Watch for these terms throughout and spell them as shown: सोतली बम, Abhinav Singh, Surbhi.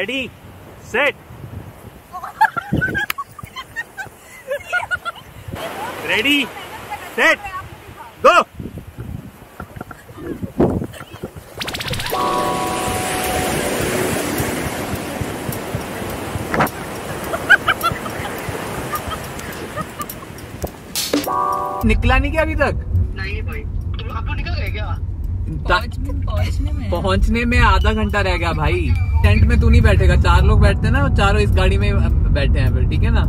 Ready, set. Ready, set, go. निकला नहीं क्या अभी तक? नहीं भाई, तुम आप लोग निकल गए क्या? पहुंचने में आधा घंटा रह गया भाई। टेंट में तू नहीं बैठेगा, चार लोग बैठते हैं ना, और चारों इस गाड़ी में बैठे हैं फिर, ठीक है ना।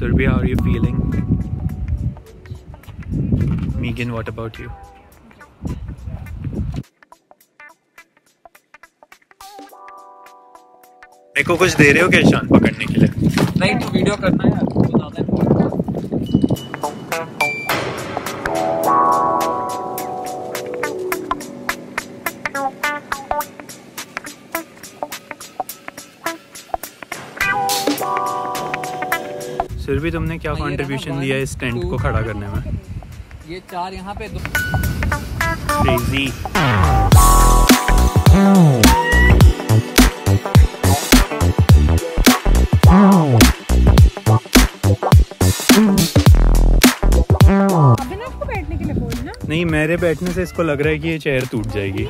Surbhi, how are you feeling? Megan, what about you? मेरे को कुछ दे रहे हो क्या शान पकड़ने के लिए? नहीं तो वीडियो करना है यार, तो ज्यादा इम्पोर्टेंट। सुरभि, तुमने क्या कंट्रीब्यूशन दिया इस टेंट को खड़ा करने में? ये चार यहाँ पे दो क्रेजी। नहीं, मेरे बैठने से इसको लग रहा है कि ये चेयर टूट जाएगी।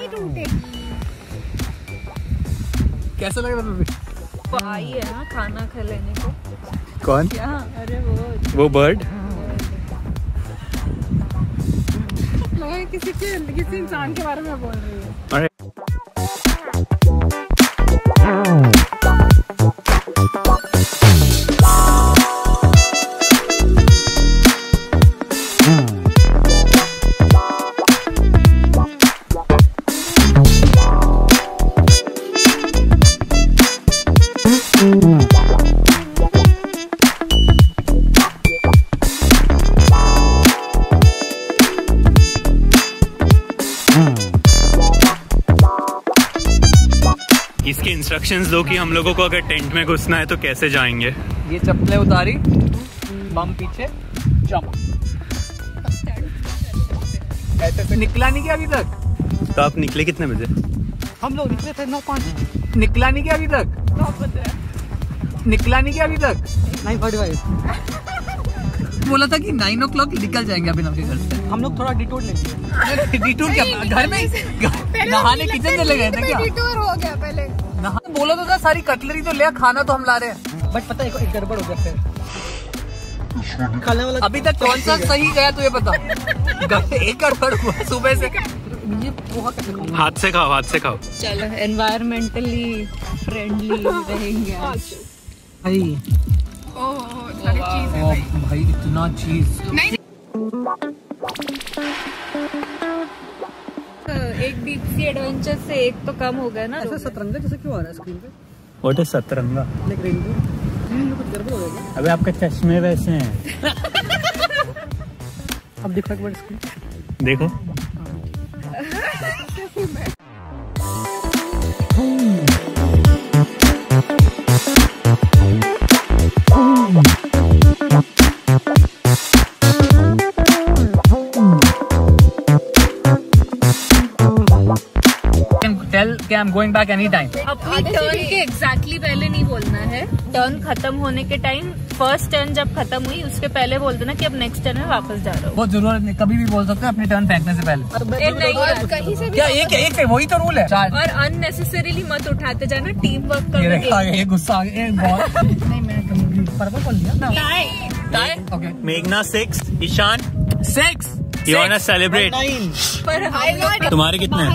कैसा लग रहा है ना खाना खा लेने को? कौन? अरे वो बर्ड किसी इंसान के बारे में बोल रही है। अरे इसके इंस्ट्रक्शंस दो कि हम लोगों को अगर टेंट में घुसना है तो कैसे जाएंगे। ये चप्पलें उतारी, बम पीछे, जंप। ऐसे निकला नहीं क्या अभी तक? तो आप निकले कितने बजे? हम लोग निकले थे 9:05। निकला नहीं क्या अभी तक? 9:15। निकला नहीं क्या अभी तक? 9:45। बोला था कि 9 o'clock निकल जाएंगे अभिनव के घर से। हम लोग थोड़ा डिटोर लेंगे। डिटोर क्या? घर में नहाने किचन चले गए थे क्या? डिटोर हो गया पहले। बोला तो था सारी कटलरी तो ले, खाना तो हम ला रहे हैं, बट पता एक गड़बड़ हो गया फिर खाने वाला। अभी तक कौन सा सही गया तुझे पता? एक गड़बड़ हुआ सुबह से। ये बहुत हाथ से खाओ, हाथ से खाओ। चलो एनवायरमेंटली फ्रेंडली रहेंगे आज भाई। ओह सारी चीज है भाई, इतना चीज। एक डीप सी एडवेंचर से एक तो कम हो गया ना। ऐसा सतरंगा जैसे क्यों आ रहा है स्क्रीन पे? व्हाट इज सतरंगा? Like rainbow. कुछ गड़बड़ हो गया। अबे आपके चश्मे वैसे हैं। अब देखो एक बार स्क्रीन देखो। I'm going back anytime. अपनी टर्न के exactly पहले नहीं बोलना है। टर्न खत्म होने के टाइम, फर्स्ट टर्न जब खत्म हुई उसके पहले बोल देना कि अब नेक्स्ट टर्न में वापस जा रहा हूँ। बहुत जरूरत नहीं, कभी भी बोल सकते हैं अपनी टर्न फेंकने से पहले। नहीं कहीं से क्या एक से वही तो रूल है। और अननेसेसरीली मत उठाते जाना, टीम वर्क करके। गुस्सा नहीं, मैंने पर्पल बोल दिया। मेघना 6, ईशान 6। You wanna celebrate? तुम्हारे कितने हैं?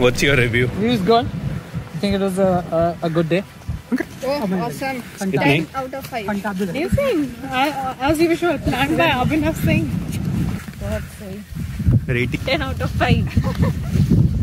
What's your review? It was good. I think it was a good day. Okay. Oh, awesome. 10 out of 5. Amazing. As usual, planned by Abhinav Singh. बहुत सही. 10 out of 5.